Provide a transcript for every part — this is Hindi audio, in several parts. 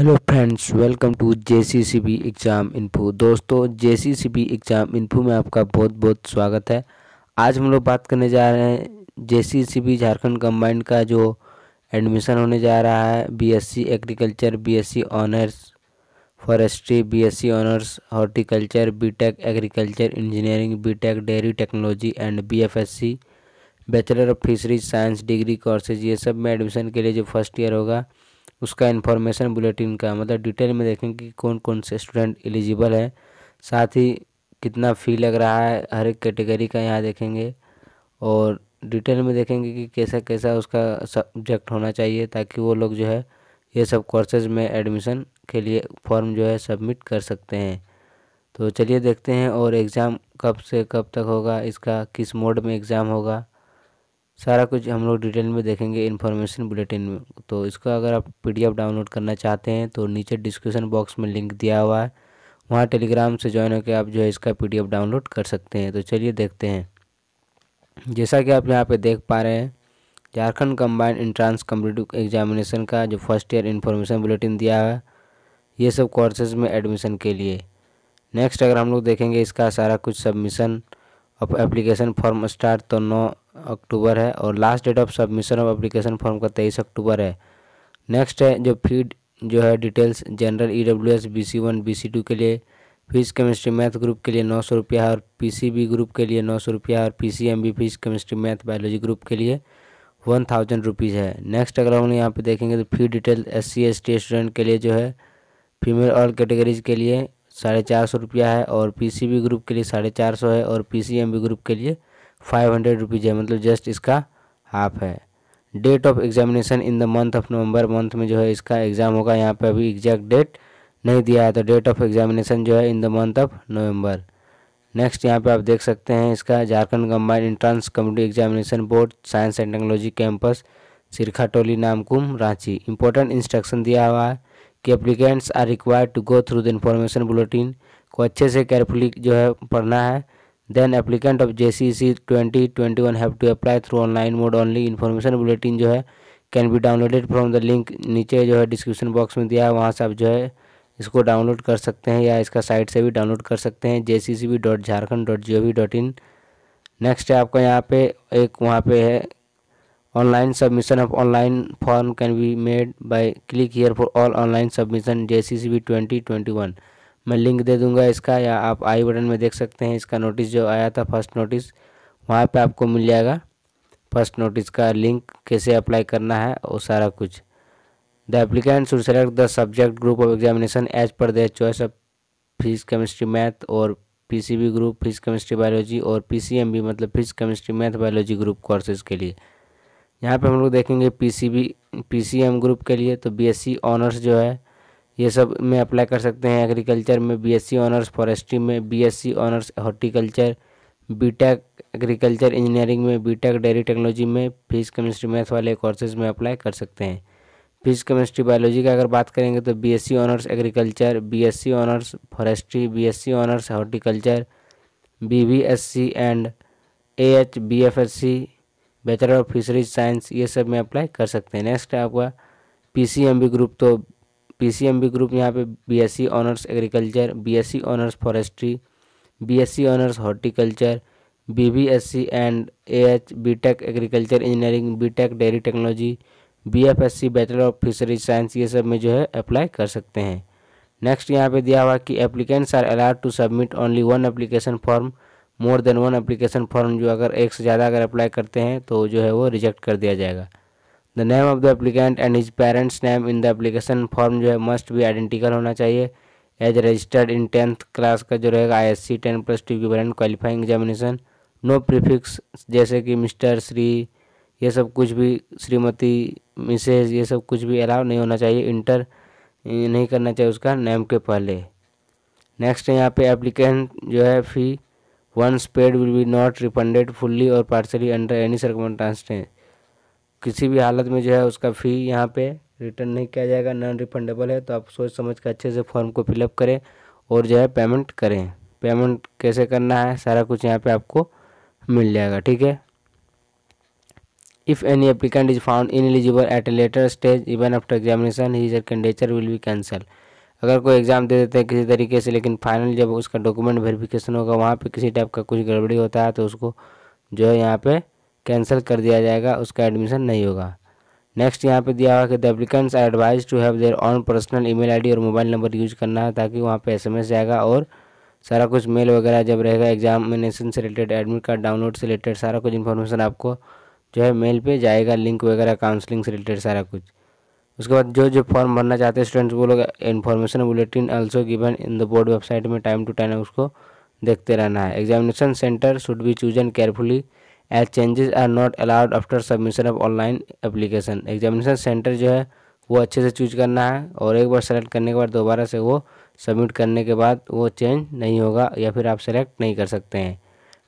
Hello friends, welcome to JCCB exam info. दोस्तों, जेसीसीबी एग्ज़ाम इन्फो में आपका बहुत बहुत स्वागत है। आज हम लोग बात करने जा रहे हैं जेसीसीबी झारखंड कंबाइंड का जो एडमिशन होने जा रहा है, BSc agriculture, BSc honours forestry, BSc honours horticulture, BTech agriculture engineering, BTech dairy technology and BFSc bachelor of fisheries science degree courses. ये सब में एडमिशन के लिए जो फर्स्ट ईयर होगा उसका इन्फॉर्मेशन बुलेटिन का मतलब डिटेल में देखें कि कौन कौन से स्टूडेंट एलिजिबल है, साथ ही कितना फ़ी लग रहा है हर एक कैटेगरी का यहाँ देखेंगे और डिटेल में देखेंगे कि कैसा कैसा उसका सब्जेक्ट होना चाहिए ताकि वो लोग जो है ये सब कोर्सेज में एडमिशन के लिए फॉर्म जो है सबमिट कर सकते हैं। तो चलिए देखते हैं। और एग्ज़ाम कब से कब तक होगा, इसका किस मोड में एग्ज़ाम होगा, सारा कुछ हम लोग डिटेल में देखेंगे इन्फॉर्मेशन बुलेटिन में। तो इसका अगर आप पीडीएफ डाउनलोड करना चाहते हैं तो नीचे डिस्क्रिप्शन बॉक्स में लिंक दिया हुआ है, वहाँ टेलीग्राम से ज्वाइन होकर आप जो है इसका पीडीएफ डाउनलोड कर सकते हैं। तो चलिए देखते हैं। जैसा कि आप यहाँ पे देख पा रहे हैं, Jharkhand combined entrance competitive examination का जो फर्स्ट ईयर इन्फॉर्मेशन बुलेटिन दिया है, ये सब कोर्सेज में एडमिशन के लिए। नेक्स्ट अगर हम लोग देखेंगे इसका सारा कुछ submission of application form start तो 9 अक्टूबर है और last date of submission of application form का 23 अक्टूबर है। नेक्स्ट है जो फीड जो है details general EWS BC1 BC2 के लिए, फिजिक्स केमिस्ट्री मैथ ग्रुप के लिए 900 रुपया और PCB ग्रुप के लिए 900 रुपया और PCMB physics chemistry math biology group के लिए 1000 रुपीज़ है। नेक्स्ट अगर हम यहाँ पर देखेंगे तो fee detail SC ST student के लिए जो है फीमेल ऑल कैटेगरीज के लिए 450 रुपया है और PCB ग्रुप के लिए 450 है और PCMB ग्रुप के लिए 500 रुपीज़ है, मतलब जस्ट इसका हाफ है। Date of examination in the month of November, month में जो है इसका एग्ज़ाम होगा। यहाँ पे अभी एग्जैक्ट डेट नहीं दिया है, तो डेट ऑफ एग्जामिनेशन जो है in the month of November. Next यहाँ पे आप देख सकते हैं इसका Jharkhand combined entrance competitive examination board science and technology campus Sirkha Toli Namkum Ranchi. Important instruction दिया हुआ है कि applicants are required to go through the information bulletin को अच्छे से केयरफुली जो है पढ़ना है। Then applicant of JCC 2021 have to apply through online mode only. Information bulletin जो है can be downloaded from the link नीचे जो है डिस्क्रिप्शन बॉक्स में दिया है, वहाँ से आप जो है इसको डाउनलोड कर सकते हैं या इसका साइट से भी डाउनलोड कर सकते हैं jccb.jharkhand.gov.in। नेक्स्ट है आपका यहाँ पे एक वहाँ पे है online submission of online form can be made by click here for all online submission JCCB 2021। मैं लिंक दे दूंगा इसका, या आप आई बटन में देख सकते हैं। इसका नोटिस जो आया था फर्स्ट नोटिस, वहाँ पे आपको मिल जाएगा फर्स्ट नोटिस का लिंक, कैसे अप्लाई करना है और सारा कुछ। The applicant should select the subject group of examination as per their choice of physics chemistry math और PCB group physics chemistry biology और PCMB मतलब physics chemistry math biology group courses के लिए। यहाँ पे हम लोग देखेंगे PCM ग्रुप के लिए तो BSc ऑनर्स जो है ये सब में अप्लाई कर सकते हैं। एग्रीकल्चर में BSc ऑनर्स फॉरेस्ट्री में BSc honours horticulture, BTech agriculture engineering में बीटेक डेयरी टेक्नोलॉजी में फिजिक्स केमिस्ट्री मैथ वाले कोर्सेज में अप्लाई कर सकते हैं। फिजिक्स केमिस्ट्री बायोलॉजी का अगर बात करेंगे तो BSc honours agriculture, BSc honours forestry, BSc honours horticulture, BBSc and AH BFSC bachelor of fisheries science, ये सब में अप्लाई कर सकते हैं। नेक्स्ट है आपका PCMB ग्रुप, तो PCMB ग्रुप यहाँ पे BSc honours agriculture, BSc honours forestry, BSc honours horticulture, BBSc and AH BTech agriculture engineering, BTech dairy technology, BFSc bachelor of fisheries science, ये सब में जो है अप्लाई कर सकते हैं। नेक्स्ट यहाँ पे दिया हुआ कि applicants are allowed to submit only one application form, more than one application form जो अगर एक से ज़्यादा अगर अप्लाई करते हैं तो जो है वो रिजेक्ट कर दिया जाएगा। The name of the applicant and his parents name in the application form जो है मस्ट भी आइडेंटिकल होना चाहिए एज रजिस्टर्ड इन 10th क्लास का जो रहेगा ISC 10+2 equivalent qualifying examination. No prefix जैसे कि मिस्टर, श्री, ये सब कुछ भी, श्रीमती, मिसेज, ये सब कुछ भी अलाउ नहीं होना चाहिए, इंटर नहीं करना चाहिए उसका नेम के पहले। नेक्स्ट यहाँ पे एप्लीकेंट जो है fee once paid will be not refunded fully और पार्शली अंडर एनी सर्कमस्टेंस, किसी भी हालत में जो है उसका फ़ी यहाँ पे रिटर्न नहीं किया जाएगा, नॉन रिफंडेबल है। तो आप सोच समझ कर अच्छे से फॉर्म को फिलअप करें और जो है पेमेंट करें। पेमेंट कैसे करना है सारा कुछ यहाँ पे आपको मिल जाएगा, ठीक है। If any applicant is found ineligible at a later stage, even after examination, his candidature will be cancelled. अगर कोई एग्ज़ाम दे देते हैं किसी तरीके से, लेकिन फाइनल जब उसका डॉक्यूमेंट वेरिफिकेशन होगा वहाँ पे किसी टाइप का कुछ गड़बड़ी होता है तो उसको जो है यहाँ पे कैंसिल कर दिया जाएगा, उसका एडमिशन नहीं होगा। नेक्स्ट यहाँ पे दिया हुआ कि the applicants are advise to have their own personal email ID और मोबाइल नंबर यूज करना है, ताकि वहाँ पे SMS आएगा और सारा कुछ मेल वगैरह जब रहेगा एग्जामिनेशन से रिलेटेड, एडमिट कार्ड डाउनलोड से रिलेटेड सारा कुछ इन्फॉर्मेशन आपको जो है मेल पे जाएगा, लिंक वगैरह काउंसलिंग से रिलेटेड सारा कुछ। उसके बाद जो जो फॉर्म भरना चाहते हैं स्टूडेंट्स वो लोग information bulletin also given in the board website में टाइम टू टाइम उसको देखते रहना है। Examination centre should be chosen carefully as changes are not allowed after submission of online application. Examination centre जो है वो अच्छे से चूज करना है और एक बार सेलेक्ट करने के बाद दोबारा से वो सबमिट करने के बाद वो चेंज नहीं होगा या फिर आप सेलेक्ट नहीं कर सकते हैं।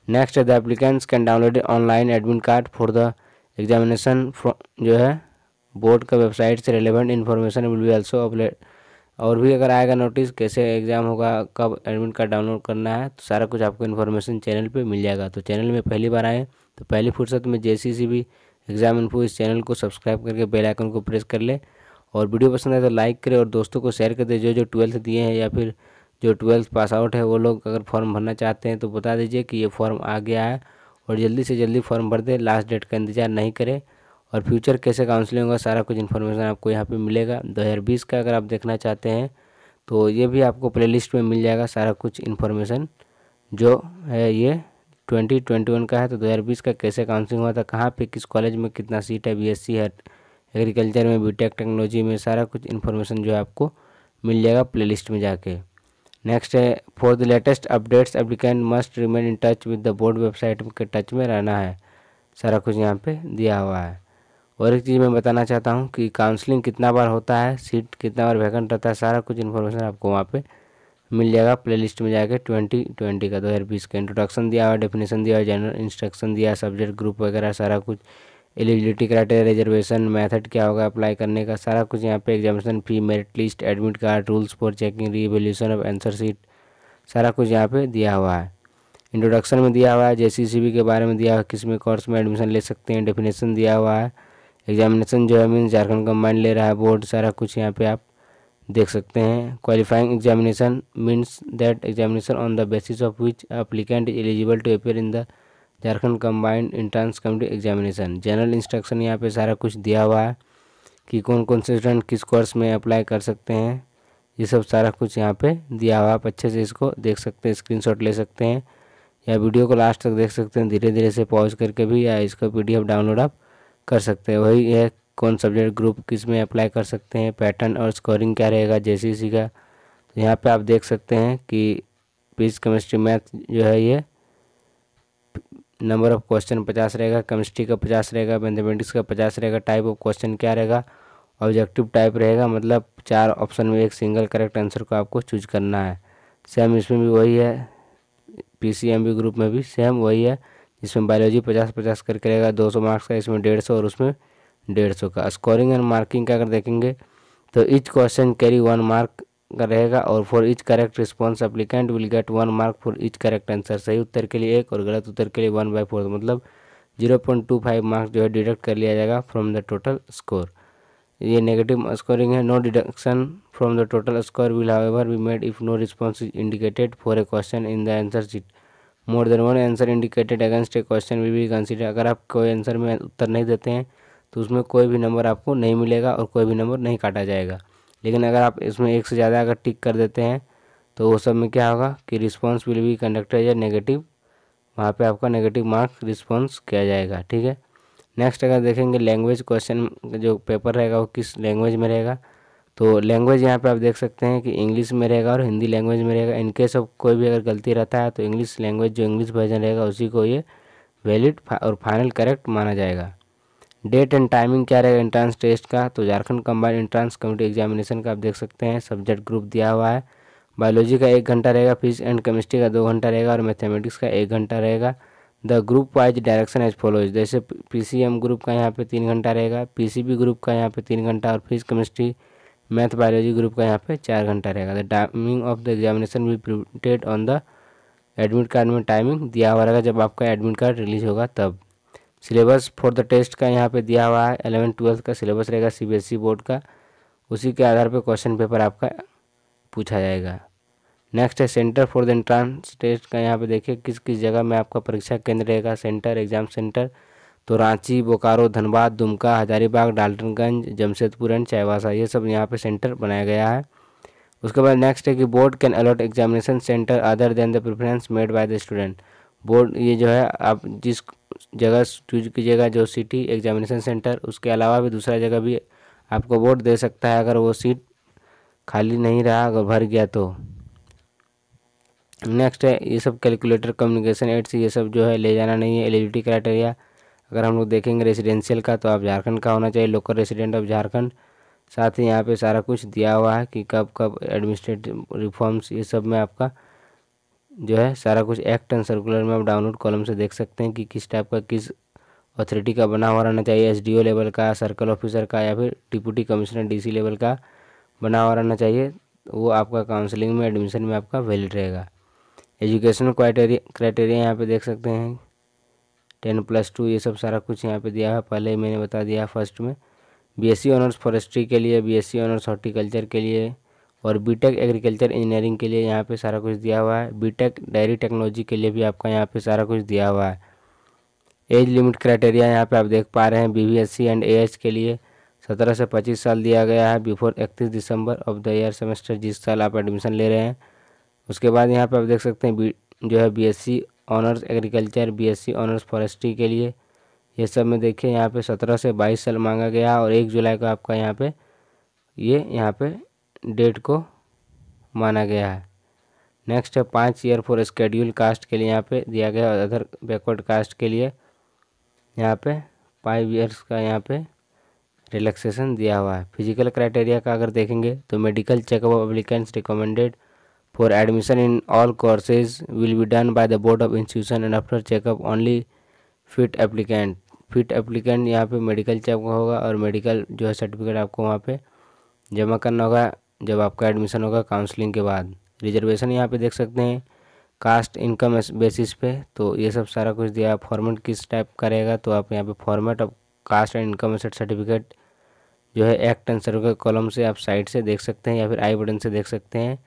Next the applicants can download online admit card for the examination जो है बोर्ड का वेबसाइट से relevant information will be also upload. और भी अगर आएगा नोटिस कैसे एग्ज़ाम होगा, कब एडमिट कार्ड डाउनलोड करना है, तो सारा कुछ आपको इन्फॉर्मेशन चैनल पे मिल जाएगा। तो चैनल में पहली बार आएँ तो पहली फुर्सत में JCCB एग्ज़ाम इन्फो इस चैनल को सब्सक्राइब करके बेल आइकन को प्रेस कर ले, और वीडियो पसंद आए तो लाइक करें और दोस्तों को शेयर कर दे। जो जो 12th दिए हैं या फिर जो 12th पास आउट है वो लोग अगर फॉर्म भरना चाहते हैं तो बता दीजिए कि ये फॉर्म आ गया है और जल्दी से जल्दी फॉर्म भर दे, लास्ट डेट का इंतजार नहीं करें। और फ्यूचर कैसे काउंसलिंग होगा सारा कुछ इन्फॉर्मेशन आपको यहाँ पे मिलेगा। 2020 का अगर आप देखना चाहते हैं तो ये भी आपको प्लेलिस्ट में मिल जाएगा सारा कुछ इन्फॉर्मेशन जो है। ये 2021 का है तो 2020 का कैसे काउंसलिंग हुआ था, कहाँ पे किस कॉलेज में कितना सीट है, BSc है एग्रीकल्चर में, BTech टेक्नोलॉजी में, सारा कुछ इन्फॉर्मेशन जो है आपको मिल जाएगा प्लेलिस्ट में जाके। नेक्स्ट है for the latest updates applicant must remain in touch with the board website के टच में रहना है, सारा कुछ यहाँ पे दिया हुआ है। और एक चीज़ मैं बताना चाहता हूँ कि काउंसलिंग कितना बार होता है, सीट कितना बार वैकेंट रहता है, सारा कुछ इन्फॉर्मेशन आपको वहाँ पे मिल जाएगा प्लेलिस्ट में जाके। 2020 का 2020 का इंट्रोडक्शन दिया हुआ, डेफिनेशन दिया हुआ, जनरल इंस्ट्रक्शन दिया, सब्जेक्ट ग्रुप वगैरह सारा कुछ, एलिजिबिलिटी क्राइटेरिया, रिजर्वेशन मेथड क्या होगा अप्लाई करने का, सारा कुछ यहाँ पे, examination fee, merit list, admit card, rules for checking, revaluation of answer sheet, सारा कुछ यहाँ पे दिया हुआ है। इंट्रोडक्शन में दिया हुआ है JCCB के बारे में दिया हुआ, किस में कोर्स में एडमिशन ले सकते हैं, डेफिनेशन दिया हुआ है। एग्जामिनेशन जो है मीन झारखंड कंबाइंड ले रहा है बोर्ड, सारा कुछ यहाँ पे आप देख सकते हैं। Qualifying examination means that examination on the basis of which applicant is eligible to appear in the Jharkhand combined entrance committee examination. General instruction यहाँ पे सारा कुछ दिया हुआ है कि कौन कौन से स्टूडेंट किस कोर्स में अप्लाई कर सकते हैं, ये सब सारा कुछ यहाँ पे दिया हुआ है। आप अच्छे से इसको देख सकते हैं, स्क्रीनशॉट ले सकते हैं या वीडियो को लास्ट तक देख सकते हैं, धीरे धीरे से पॉज करके भी, या इसका PDF डाउनलोड आप कर सकते हैं। वही है कौन सब्जेक्ट ग्रुप किस में अप्लाई कर सकते हैं, पैटर्न और स्कोरिंग क्या रहेगा JCC का, तो यहाँ पे आप देख सकते हैं कि फिजिक्स केमिस्ट्री मैथ जो है ये नंबर ऑफ क्वेश्चन 50 रहेगा, केमिस्ट्री का 50 रहेगा, मैथमेटिक्स का 50 रहेगा, टाइप ऑफ क्वेश्चन क्या रहेगा, ऑब्जेक्टिव टाइप रहेगा, मतलब 4 ऑप्शन में एक सिंगल करेक्ट आंसर को आपको चूज करना है। सेम इसमें भी वही है, PCMB ग्रुप में भी सेम वही है, इसमें बायोलॉजी 50-50 करके रहेगा, 200 मार्क्स का, इसमें 150 और उसमें 150 का। स्कोरिंग एंड मार्किंग का अगर देखेंगे तो ईच क्वेश्चन कैरी 1 मार्क का रहेगा और for each correct response applicant will get 1 mark for each correct answer. सही उत्तर के लिए 1 और गलत उत्तर के लिए 1/4, मतलब 0.25 मार्क्स जो है डिडक्ट कर लिया जाएगा फ्रॉम द टोटल स्कोर। ये नेगेटिव स्कोरिंग है। No deduction from the total score will however be made if no response is indicated for a question in the answer sheet. More than 1 answer indicated against a question will be consider. अगर आप कोई आंसर में उत्तर नहीं देते हैं तो उसमें कोई भी नंबर आपको नहीं मिलेगा और कोई भी नंबर नहीं काटा जाएगा। लेकिन अगर आप इसमें 1 से ज़्यादा अगर टिक कर देते हैं तो वो सब में क्या होगा कि रिस्पॉन्स विल बी कंडक्टेड या नेगेटिव, वहाँ पे आपका नेगेटिव मार्क्स रिस्पॉन्स किया जाएगा। ठीक है। नेक्स्ट अगर देखेंगे लैंग्वेज, क्वेश्चन जो पेपर रहेगा वो किस लैंग्वेज में रहेगा, तो लैंग्वेज यहाँ पे आप देख सकते हैं कि इंग्लिश में रहेगा और हिंदी लैंग्वेज में रहेगा। इन केस ऑफ कोई भी अगर गलती रहता है तो इंग्लिश लैंग्वेज जो इंग्लिश वर्जन रहेगा उसी को ये वैलिड और फाइनल करेक्ट माना जाएगा। डेट एंड टाइमिंग क्या रहेगा एंट्रेंस टेस्ट का, तो Jharkhand combined entrance committee examination का आप देख सकते हैं। सब्जेक्ट ग्रुप दिया हुआ है, बायोलॉजी का 1 घंटा रहेगा, फिजिक्स एंड केमिस्ट्री का 2 घंटा रहेगा और मैथमेटिक्स का 1 घंटा रहेगा। The group wise direction as follows, जैसे PCM ग्रुप का यहाँ पे 3 घंटा रहेगा, PCB ग्रुप का यहाँ पे 3 घंटा और physics chemistry math biology group का यहाँ पे 4 घंटा रहेगा। The timing of the examination भी printed on the admit card में टाइमिंग दिया हुआ रहेगा, जब आपका एडमिट कार्ड रिलीज होगा तब। सिलेबस फॉर द टेस्ट का यहाँ पे दिया हुआ है 11वीं 12वीं का सिलेबस रहेगा सीबीएसई बोर्ड का, उसी के आधार पे क्वेश्चन पेपर आपका पूछा जाएगा। नेक्स्ट है centre for the entrance test का, यहाँ पे देखिए किस किस जगह में आपका परीक्षा केंद्र रहेगा, सेंटर एग्जाम सेंटर। तो रांची, बोकारो, धनबाद, दुमका, हजारीबाग, डाल्टनगंज, जमशेदपुर एंड चाईबासा, ये सब यहाँ पे सेंटर बनाया गया है। उसके बाद नेक्स्ट है कि board can allot examination centre other than the preference made by the student. Board ये जो है आप जिस जगह चूज कीजिएगा जो सिटी एग्जामिनेशन सेंटर, उसके अलावा भी दूसरा जगह भी आपको बोर्ड दे सकता है अगर वो सीट खाली नहीं रहा, अगर भर गया तो। नेक्स्ट है ये सब कैलकुलेटर, कम्युनिकेशन एड्स, ये सब जो है ले जाना नहीं है। एलिजिबिलिटी क्राइटेरिया अगर हम लोग देखेंगे रेसिडेंशियल का तो आप झारखंड का होना चाहिए, लोकल रेसिडेंट ऑफ झारखंड। साथ ही यहाँ पे सारा कुछ दिया हुआ है कि कब कब एडमिनिस्ट्रेटिव रिफॉर्म्स, ये सब में आपका जो है सारा कुछ एक्ट एंड सर्कुलर में आप डाउनलोड कॉलम से देख सकते हैं कि किस टाइप का किस अथॉरिटी का बना हुआ रहना चाहिए, एसडीओ लेवल का, सर्कल ऑफिसर का या फिर डिप्यूटी कमिश्नर डीसी लेवल का बना हुआ रहना चाहिए। वो आपका काउंसलिंग में एडमिशन में आपका वैलिड रहेगा। एजुकेशनल क्राइटेरिया यहाँ पे देख सकते हैं 10+2, ये सब सारा कुछ यहाँ पे दिया है, पहले ही मैंने बता दिया फर्स्ट में। बीएससी ऑनर्स फॉरेस्ट्री के लिए, बीएससी ऑनर्स हॉर्टिकल्चर के लिए और बी टेक एग्रीकल्चर इंजीनियरिंग के लिए यहाँ पे सारा कुछ दिया हुआ है। बी टेक डायरी टेक्नोलॉजी के लिए भी आपका यहाँ पे सारा कुछ दिया हुआ है। एज लिमिट क्राइटेरिया यहाँ पे आप देख पा रहे हैं, बीबीएससी एंड एएच के लिए 17 से 25 साल दिया गया है before 31 December of the year semester, जिस साल आप एडमिशन ले रहे हैं। उसके बाद यहाँ पे आप देख सकते हैं जो है BSc honours agriculture, BSc honours forestry के लिए ये सब में देखिए यहाँ पे 17 से 22 साल मांगा गया और 1 जुलाई को आपका यहाँ पे यहाँ पे डेट को माना गया है। नेक्स्ट है 5 ईयर फॉर स्केड्यूल कास्ट के लिए यहाँ पे दिया गया और अदर बैकवर्ड कास्ट के लिए यहाँ पे 5 ईयर्स का यहाँ पे रिलैक्सेशन दिया हुआ है। फिजिकल क्राइटेरिया का अगर देखेंगे तो medical checkup applicants recommended for admission in all courses will be done by the board of institution and after checkup only fit applicant। Fit applicant यहाँ पे मेडिकल चेकअप होगा और मेडिकल जो है सर्टिफिकेट आपको वहाँ पे जमा करना होगा जब आपका एडमिशन होगा काउंसलिंग के बाद। रिजर्वेशन यहाँ पे देख सकते हैं कास्ट इनकम बेसिस पे, तो ये सब सारा कुछ दिया। फॉर्मेट किस टाइप का रहेगा तो आप यहाँ पे format of caste and income certificate जो है एक्ट एंड सर्कुलर कॉलम से आप साइड से देख सकते हैं या फिर आई बटन से देख सकते हैं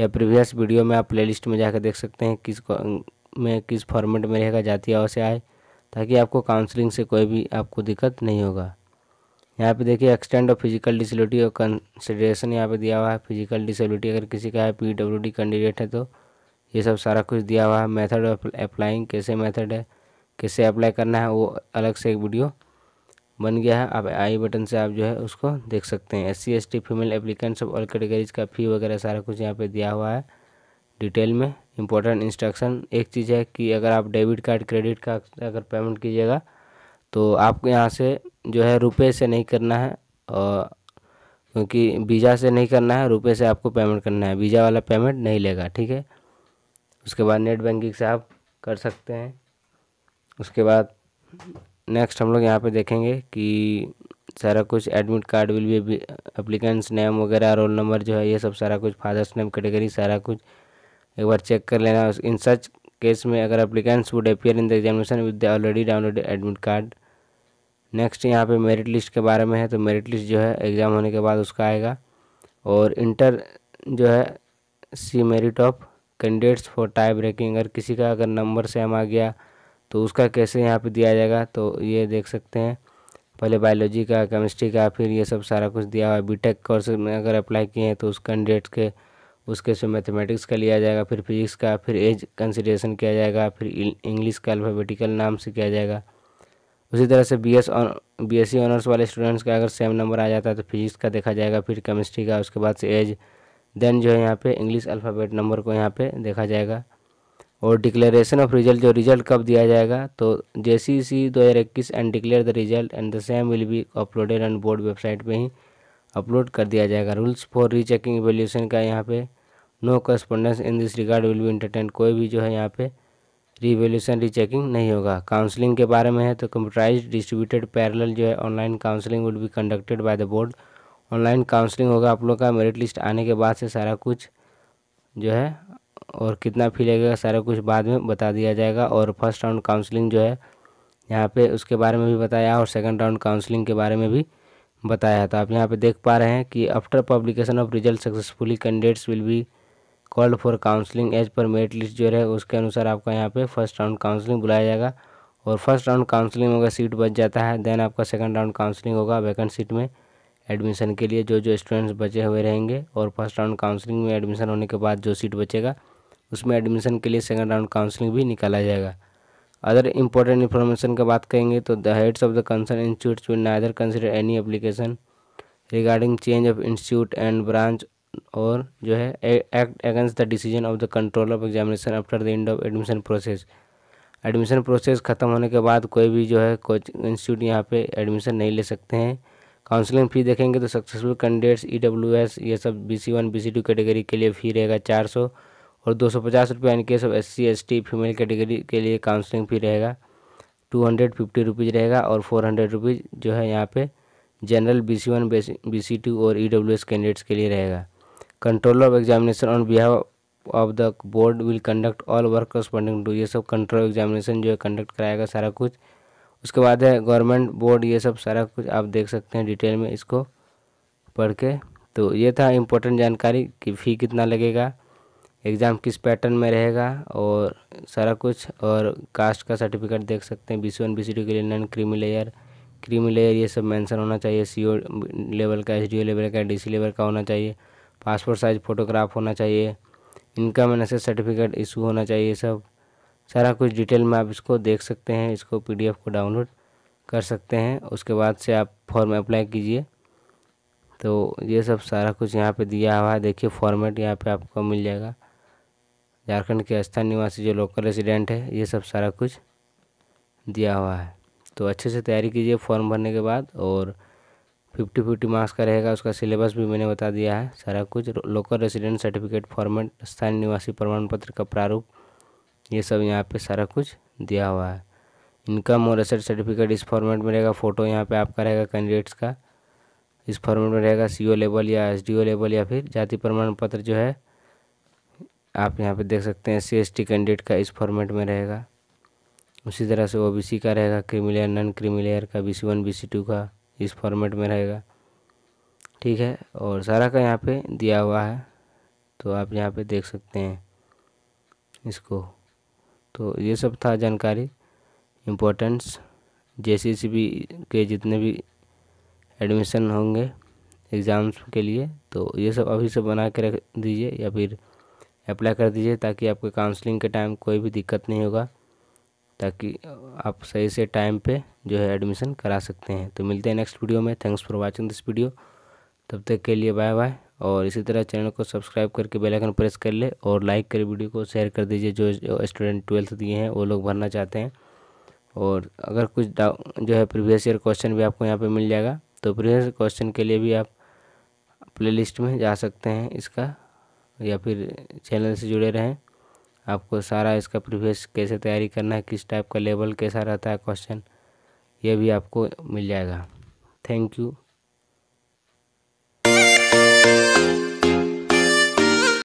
या प्रीवियस वीडियो में आप प्लेलिस्ट में जाकर देख सकते हैं किस फॉर्मेट में रहेगा जाती आवाज़ से आए, ताकि आपको काउंसलिंग से कोई भी आपको दिक्कत नहीं होगा। यहाँ पे देखिए एक्सटेंड ऑफ फिजिकल डिसेबिलिटी और कंसिडरेशन यहाँ पे दिया हुआ है। फिजिकल डिसेबिलिटी अगर किसी का है, पीडब्ल्यूडी कैंडिडेट है तो ये सब सारा कुछ दिया हुआ है। मेथड ऑफ अप्लाइंग, कैसे मेथड है, कैसे अप्लाई करना है, वो अलग से एक वीडियो बन गया है, आप आई बटन से आप जो है उसको देख सकते हैं। SC ST female applicants of all categories का फी वगैरह सारा कुछ यहाँ पे दिया हुआ है डिटेल में। इंपॉर्टेंट इंस्ट्रक्शन एक चीज़ है कि अगर आप डेबिट कार्ड क्रेडिट कार्ड अगर पेमेंट कीजिएगा तो आपको यहाँ से जो है रुपए से नहीं करना है, और क्योंकि वीज़ा से नहीं करना है, रुपए से आपको पेमेंट करना है, वीज़ा वाला पेमेंट नहीं लेगा, ठीक है। उसके बाद नेट बैंकिंग से आप कर सकते हैं। उसके बाद नेक्स्ट हम लोग यहाँ पे देखेंगे कि सारा कुछ admit card will be applicants name वगैरह, रोल नंबर जो है ये सब सारा कुछ, फादर्स नेम, कैटेगरी सारा कुछ एक बार चेक कर लेना। इन सच केस में अगर applicants would appear in the examination with the already downloaded admit card. Next यहाँ पे मेरिट लिस्ट के बारे में है, तो मेरिट लिस्ट जो है एग्ज़ाम होने के बाद उसका आएगा। और इंटर जो है सी merit of candidates for tie breaking, अगर किसी का अगर नंबर से हम आ गया तो उसका कैसे यहाँ पे दिया जाएगा, तो ये देख सकते हैं पहले बायोलॉजी का, केमिस्ट्री का, फिर ये सब सारा कुछ दिया हुआ है। बीटेक कोर्स में अगर अप्लाई किए हैं तो उस कैंडिडेट के उसके से मैथमेटिक्स का लिया जाएगा, फिर फिजिक्स का, फिर एज कंसिडरेशन किया जाएगा, फिर इंग्लिश का अल्फ़ाबेटिकल नाम से किया जाएगा। उसी तरह से बीएससी ऑनर्स वाले स्टूडेंट्स का अगर सेम नंबर आ जाता है तो फिजिक्स का देखा जाएगा, फिर केमिस्ट्री का, उसके बाद से एज, देन जो है यहाँ पर इंग्लिश अल्फ़ाबेट नंबर को यहाँ पर देखा जाएगा। और डिक्लेरेशन ऑफ रिजल्ट, जो रिजल्ट कब दिया जाएगा तो JCCC 2021 and declare the result and the same will be uploaded and board website पे ही अपलोड कर दिया जाएगा। रूल्स फॉर रीचेकिंग इवैल्यूएशन का यहाँ पे no correspondence in this regard will be entertain, कोई भी जो है यहाँ पे रीवैल्यूएशन रीचेकिंग नहीं होगा। काउंसलिंग के बारे में है तो कंप्यूटराइज डिस्ट्रीब्यूटेड पैरेलल जो है online counselling will be conducted by the board, online counselling होगा। आप लोग का मेरिट लिस्ट आने के बाद से सारा कुछ जो है और कितना फी लगेगा सारा कुछ बाद में बता दिया जाएगा। और फर्स्ट राउंड काउंसलिंग जो है यहाँ पे उसके बारे में भी बताया और सेकंड राउंड काउंसलिंग के बारे में भी बताया। तो आप यहाँ पे देख पा रहे हैं कि after publication of result successfully candidates will be called for counselling as per merit list जो है उसके अनुसार आपका यहाँ पे फर्स्ट राउंड काउंसलिंग बुलाया जाएगा। और फर्स्ट राउंड काउंसलिंग होगा सीट बच जाता है, देन आपका सेकंड राउंड काउंसलिंग होगा वैकेंट सीट में एडमिशन के लिए जो जो स्टूडेंट्स बचे हुए रहेंगे। और फर्स्ट राउंड काउंसलिंग में एडमिशन होने के बाद जो सीट बचेगा उसमें एडमिशन के लिए सेकंड राउंड काउंसलिंग भी निकाला जाएगा। अदर इंपॉर्टेंट इन्फॉर्मेशन की बात करेंगे तो the heads of the concern institutes will neither consider any application regarding change of institute and branch और जो है act against the decision of the controller of examination after the end of admission process. Admission process ख़त्म होने के बाद कोई भी जो है कोचिंग इंस्टीट्यूट यहाँ पे एडमिशन नहीं ले सकते हैं। काउंसलिंग फ़ी देखेंगे तो सक्सेसफुल कैंडिडेट्स EWS ये सब BC1 BC2 कैटेगरी के लिए फ़ी रहेगा 400 और 250 रुपये इनके सब SC ST फीमेल कैटेगरी के लिए काउंसलिंग फ़ी रहेगा 250 रुपीज़ रहेगा। और 400 रुपीज़ जो है यहाँ पे जनरल BC1 BC2 और EWS कैंडिडेट्स के लिए रहेगा। Controller of examination on behalf of the board will conduct all work corresponding to, ये सब कंट्रोल एग्जामिनेशन जो है कंडक्ट कराएगा सारा कुछ। उसके बाद है गवर्नमेंट बोर्ड, ये सब सारा कुछ आप देख सकते हैं डिटेल में इसको पढ़ के। तो ये था इम्पोर्टेंट जानकारी कि फ़ी कितना लगेगा, एग्ज़ाम किस पैटर्न में रहेगा और सारा कुछ। और कास्ट का सर्टिफिकेट देख सकते हैं BC1 BC2 के लिए नॉन क्रीमी लेयर ये सब मेंशन होना चाहिए, CO लेवल का, SDO लेवल का, DC लेवल का होना चाहिए, पासपोर्ट साइज फ़ोटोग्राफ होना चाहिए, income and asset certificate issue होना चाहिए, सब सारा कुछ डिटेल में आप इसको देख सकते हैं। इसको PDF को डाउनलोड कर सकते हैं, उसके बाद से आप फॉर्म अप्लाई कीजिए। तो ये सब सारा कुछ यहाँ पे दिया हुआ है, देखिए फॉर्मेट यहाँ पे आपको मिल जाएगा। झारखंड के स्थायी निवासी जो लोकल रेसिडेंट है ये सब सारा कुछ दिया हुआ है। तो अच्छे से तैयारी कीजिए फॉर्म भरने के बाद। और 50-50 मार्क्स का रहेगा, उसका सिलेबस भी मैंने बता दिया है सारा कुछ। लोकल रेसिडेंट सर्टिफिकेट फॉर्मेट, स्थानीय निवासी प्रमाण पत्र का प्रारूप, ये सब यहाँ पे सारा कुछ दिया हुआ है। इनकम और एसेट सर्टिफिकेट इस फॉर्मेट में रहेगा, फ़ोटो यहाँ पे आपका रहेगा कैंडिडेट्स का इस फॉर्मेट में रहेगा, CO लेवल या SDO लेवल या फिर जाति प्रमाण पत्र जो है आप यहाँ पे देख सकते हैं SC ST कैंडिडेट का इस फॉर्मेट में रहेगा। उसी तरह से OBC का रहेगा, creamy layer non creamy layer का, BC1 BC2 का इस फॉर्मेट में रहेगा, ठीक है। और सारा का यहाँ पे दिया हुआ है, तो आप यहाँ पे देख सकते हैं इसको। तो ये सब था जानकारी इम्पोर्टेंस JCCB के जितने भी एडमिशन होंगे एग्ज़ाम्स के लिए। तो ये सब अभी से बना के रख दीजिए या फिर अप्लाई कर दीजिए ताकि आपके काउंसलिंग के टाइम कोई भी दिक्कत नहीं होगा, ताकि आप सही से टाइम पे जो है एडमिशन करा सकते हैं। तो मिलते हैं नेक्स्ट वीडियो में। Thanks for watching this video, तब तक के लिए बाय बाय। और इसी तरह चैनल को सब्सक्राइब करके बेल आइकन प्रेस कर ले और लाइक करें, वीडियो को शेयर कर दीजिए। जो स्टूडेंट 12th दिए हैं वो लोग भरना चाहते हैं। और अगर कुछ जो है प्रीवियस ईयर क्वेश्चन भी आपको यहाँ पे मिल जाएगा, तो प्रीवियस क्वेश्चन के लिए भी आप प्लेलिस्ट में जा सकते हैं इसका, या फिर चैनल से जुड़े रहें। आपको सारा इसका प्रीवियस कैसे तैयारी करना है, किस टाइप का लेवल कैसा रहता है क्वेश्चन, ये भी आपको मिल जाएगा। Thank you.